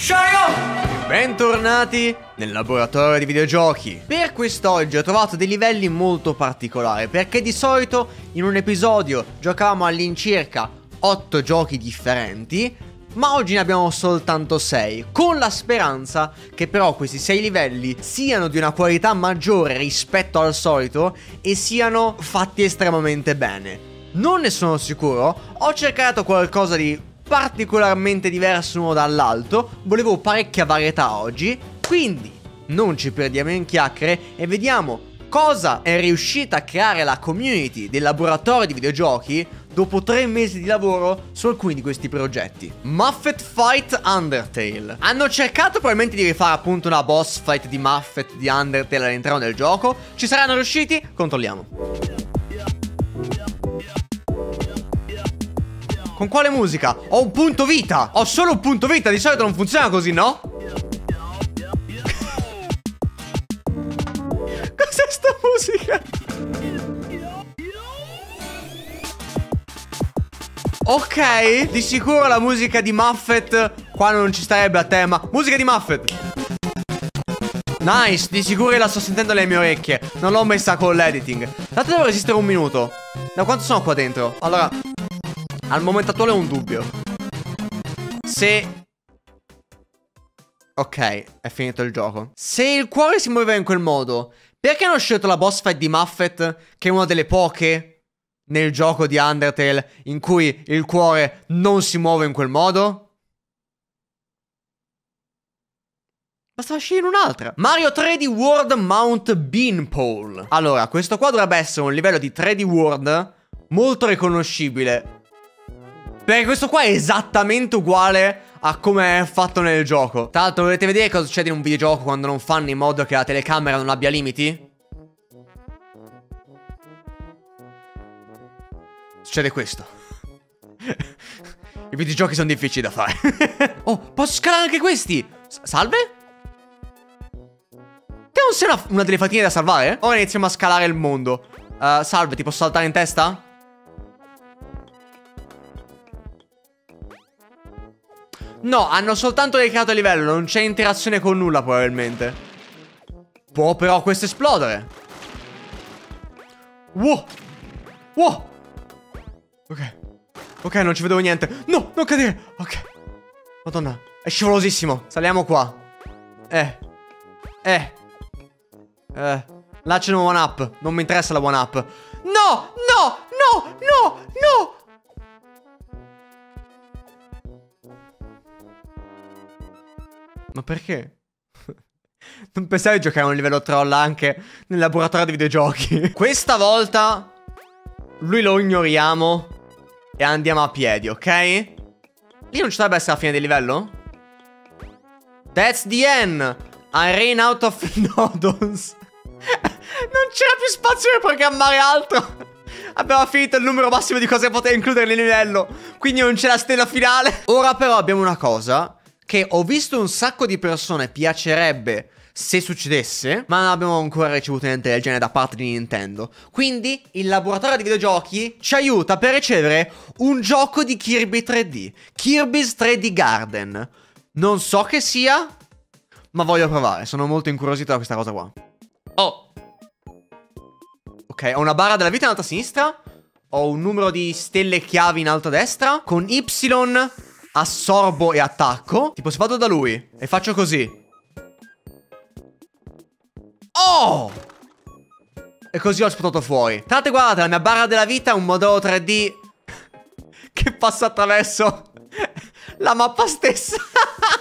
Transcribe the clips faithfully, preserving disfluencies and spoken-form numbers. Shia! Bentornati nel laboratorio di videogiochi. Per quest'oggi ho trovato dei livelli molto particolari, perché di solito in un episodio giocavamo all'incirca otto giochi differenti, ma oggi ne abbiamo soltanto sei, con la speranza che però questi sei livelli siano di una qualità maggiore rispetto al solito e siano fatti estremamente bene. Non ne sono sicuro, ho cercato qualcosa di particolarmente diverso uno dall'altro, volevo parecchia varietà oggi, quindi non ci perdiamo in chiacchiere e vediamo cosa è riuscita a creare la community del laboratorio di videogiochi dopo tre mesi di lavoro su alcuni di questi progetti. Muffet Fight Undertale. Hanno cercato probabilmente di rifare appunto una boss fight di Muffet di Undertale all'interno del gioco. Ci saranno riusciti? Controlliamo. Con quale musica? Ho un punto vita! Ho solo un punto vita, di solito non funziona così, no? Cos'è sta musica? Ok, di sicuro la musica di Muffet qua non ci starebbe a tema. Musica di Muffet! Nice, di sicuro la sto sentendo alle mie orecchie. Non l'ho messa con l'editing. Tanto devo resistere un minuto. Da quanto sono qua dentro? Allora... al momento attuale ho un dubbio. Se... ok, è finito il gioco. Se il cuore si muoveva in quel modo, perché non ho scelto la boss fight di Muffet, che è una delle poche nel gioco di Undertale in cui il cuore non si muove in quel modo? Basta scegliere un'altra. Mario tre D World Mount Beanpole. Allora, questo qua dovrebbe essere un livello di tre D World molto riconoscibile, perché questo qua è esattamente uguale a come è fatto nel gioco. Tra l'altro, volete vedere cosa succede in un videogioco quando non fanno in modo che la telecamera non abbia limiti? Succede questo. I videogiochi sono difficili da fare. Oh, posso scalare anche questi? S salve? Te non sei una, una delle fatine da salvare? Ora iniziamo a scalare il mondo. uh, Salve, ti posso saltare in testa? No, hanno soltanto recreato il livello, non c'è interazione con nulla probabilmente. Può però questo esplodere. Wow. Wow. Ok. Ok, non ci vedevo niente. No, non cadere. Ok. Madonna, è scivolosissimo. Saliamo qua. Eh. Eh. Eh. Là c'è una one up. Non mi interessa la one up. No, no, no, no, no. Ma perché? Non pensavo di giocare a un livello troll anche nel laboratorio di videogiochi. Questa volta lui lo ignoriamo e andiamo a piedi, ok? Lì non ci dovrebbe essere la fine del livello? That's the end! I ran out of noodles. Non c'era più spazio per programmare altro. Abbiamo finito il numero massimo di cose che poteva includere nel livello, quindi non c'è la stella finale. Ora però abbiamo una cosa che ho visto un sacco di persone piacerebbe se succedesse, ma non abbiamo ancora ricevuto niente del genere da parte di Nintendo. Quindi il laboratorio di videogiochi ci aiuta per ricevere un gioco di Kirby tre D, Kirby's tre D Garden. Non so che sia, ma voglio provare, sono molto incuriosito da questa cosa qua. Oh, ok, ho una barra della vita in alto a sinistra, ho un numero di stelle chiavi in alto a destra, con Y assorbo e attacco. Tipo se vado da lui e faccio così, oh! E così ho sputato fuori. Tra l'altro guardate, la mia barra della vita è un modello tre D che passa attraverso la mappa stessa.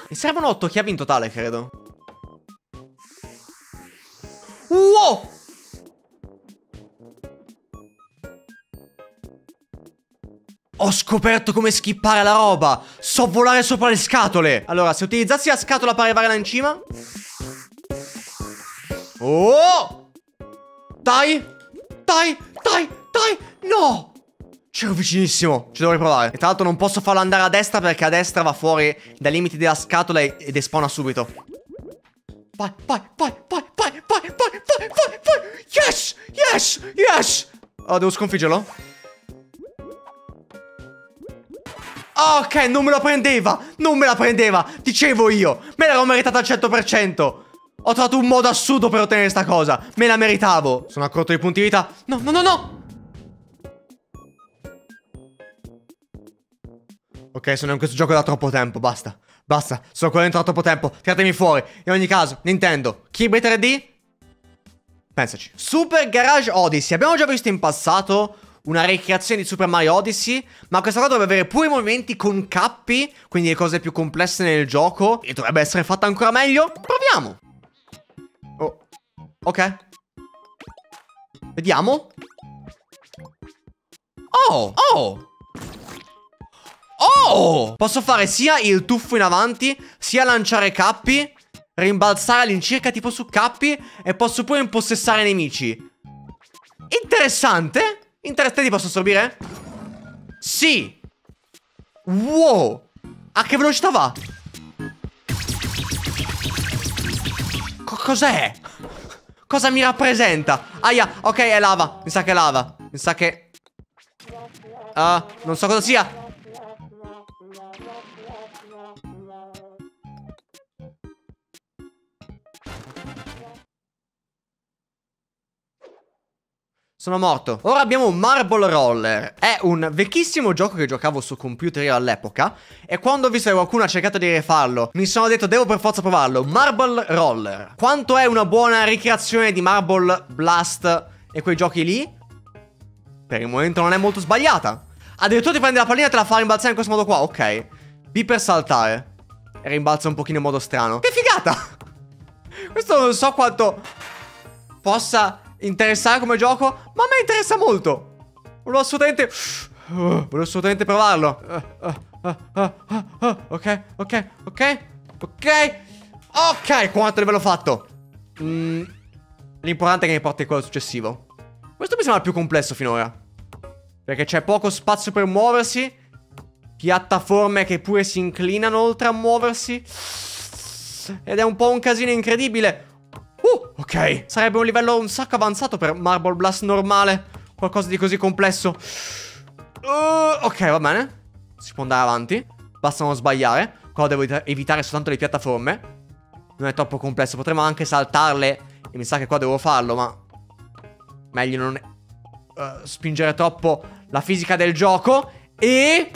Mi servono otto chiavi in totale, credo. Wow! Ho scoperto come skippare la roba. So volare sopra le scatole. Allora, se utilizzassi la scatola per arrivare là in cima. Oh! Dai! Dai! Dai! Dai! No! C'ero vicinissimo. Ci devo riprovare. E tra l'altro non posso farlo andare a destra, perché a destra va fuori dai limiti della scatola ed espona subito. Vai, vai, vai, vai, vai, vai, vai, vai, vai, vai. Yes! Yes! Yes! Oh, devo sconfiggerlo? Ah, ok, non me la prendeva. Non me la prendeva. Dicevo io, me l'ero meritata al cento per cento. Ho trovato un modo assurdo per ottenere sta cosa. Me la meritavo. Sono a corto di punti vita. No, no, no, no. Ok, sono in questo gioco da troppo tempo. Basta. Basta. Sono qua dentro da troppo tempo. Tiratemi fuori. In ogni caso, Nintendo, Kirby tre D. Pensaci. Super Garage Odyssey. Abbiamo già visto in passato una ricreazione di Super Mario Odyssey, ma questa qua dovrebbe avere pure i movimenti con cappi, quindi le cose più complesse nel gioco, e dovrebbe essere fatta ancora meglio. Proviamo. Oh. Ok. Vediamo. Oh. Oh. Oh. Posso fare sia il tuffo in avanti, sia lanciare cappi, rimbalzare all'incirca tipo su cappi, e posso pure impossessare i nemici. Interessante. Interessante. Ti posso assorbire? Sì. Wow. A che velocità va? Co Cos'è? Cosa mi rappresenta? Aia. Ok, è lava. Mi sa che è lava. Mi sa che uh, non so cosa sia. Sono morto. Ora abbiamo Marble Roller. È un vecchissimo gioco che giocavo su computer io all'epoca, e quando ho visto che qualcuno ha cercato di rifarlo, mi sono detto devo per forza provarlo. Marble Roller. Quanto è una buona ricreazione di Marble Blast e quei giochi lì? Per il momento non è molto sbagliata. Addirittura ti prendi la pallina e te la fa rimbalzare in questo modo qua. Ok. B per saltare. E rimbalza un pochino in modo strano. Che figata! Questo non so quanto possa interessare come gioco, ma a me interessa molto. Volevo assolutamente uh, Volevo assolutamente provarlo. uh, uh, uh, uh, uh, uh. Ok, ok, ok. Ok. Ok, quanto livello ho fatto. mm. L'importante è che mi porti quello successivo. Questo mi sembra il più complesso finora, perché c'è poco spazio per muoversi, piattaforme che pure si inclinano oltre a muoversi, ed è un po' un casino incredibile. Uh, ok. Sarebbe un livello un sacco avanzato per Marble Blast normale. Qualcosa di così complesso. uh, Ok, va bene. Si può andare avanti. Basta non sbagliare. Qua devo evitare soltanto le piattaforme. Non è troppo complesso. Potremmo anche saltarle, e mi sa che qua devo farlo, ma meglio non uh, spingere troppo la fisica del gioco. E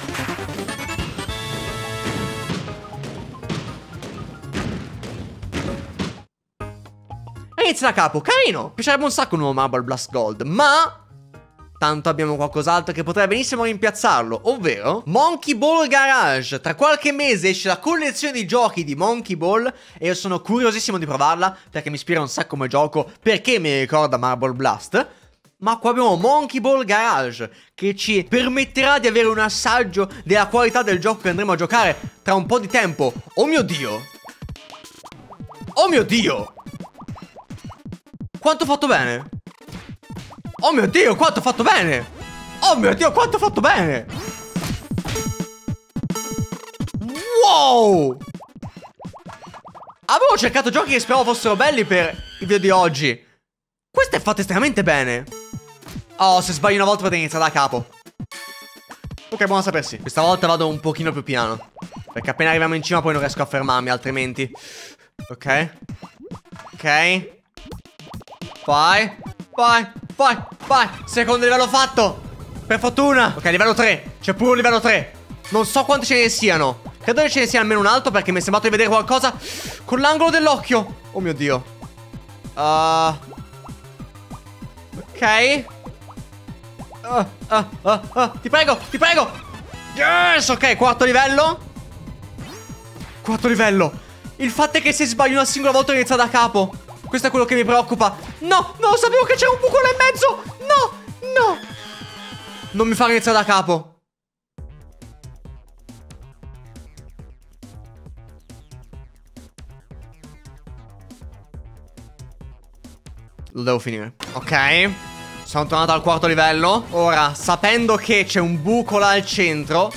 inizia da capo, carino. Piacerebbe un sacco un nuovo Marble Blast Gold, ma tanto abbiamo qualcos'altro che potrebbe benissimo rimpiazzarlo, ovvero Monkey Ball Garage. Tra qualche mese esce la collezione di giochi di Monkey Ball, e io sono curiosissimo di provarla, perché mi ispira un sacco come gioco, perché mi ricorda Marble Blast. Ma qua abbiamo Monkey Ball Garage, che ci permetterà di avere un assaggio della qualità del gioco che andremo a giocare tra un po' di tempo. Oh mio Dio. Oh mio Dio. Quanto ho fatto bene? Oh mio Dio, quanto ho fatto bene! Oh mio Dio, quanto ho fatto bene! Wow! Avevo cercato giochi che speravo fossero belli per il video di oggi. Questo è fatto estremamente bene. Oh, se sbaglio una volta potete iniziare da capo. Ok, buono a sapersi. Questa volta vado un pochino più piano, perché appena arriviamo in cima poi non riesco a fermarmi, altrimenti. Ok. Ok. Vai, vai, vai, vai. Secondo livello fatto. Per fortuna. Ok, livello tre. C'è pure un livello tre. Non so quanti ce ne siano. Credo che ce ne sia almeno un altro, perché mi è sembrato di vedere qualcosa con l'angolo dell'occhio. Oh mio Dio. uh, Ok. uh, uh, uh, uh. Ti prego, ti prego. Yes, ok, quarto livello. Quarto livello. Il fatto è che se sbaglio una singola volta inizia da capo. Questo è quello che mi preoccupa. No, no, sapevo che c'era un buco là in mezzo. No, no. Non mi far iniziare da capo. Lo devo finire. Ok. Sono tornato al quarto livello. Ora, sapendo che c'è un buco là al centro,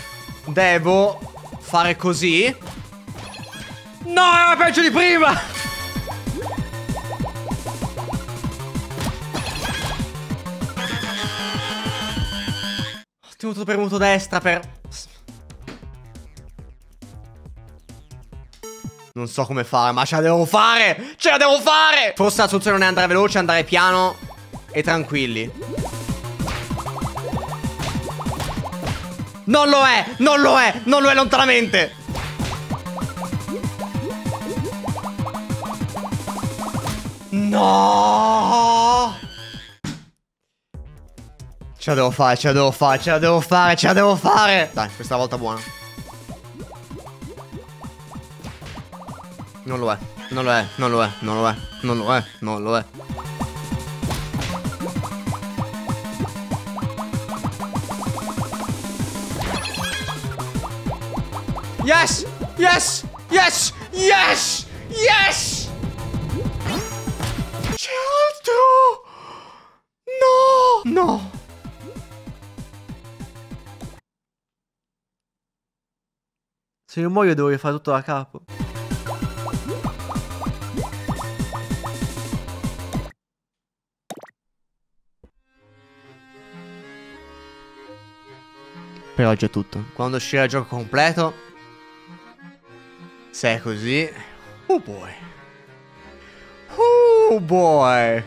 devo fare così. No, era peggio di prima. Ho tenuto premuto destra per Non so come fare, ma ce la devo fare! Ce la devo fare! Forse la soluzione non è andare veloce, andare piano e tranquilli. Non lo è! Non lo è! Non lo è lontanamente! No! Ce la devo fare, ce la devo fare, ce la devo fare, ce la devo fare! Dai, questa volta buona. Non lo è, non lo è, non lo è, non lo è, non lo è, non lo è. Yes! Yes! Yes! Yes! Yes! C'è altro! No! No! Se io muoio devo rifare tutto da capo. Per oggi è tutto. Quando uscirà il gioco completo, se è così, oh boy, oh boy.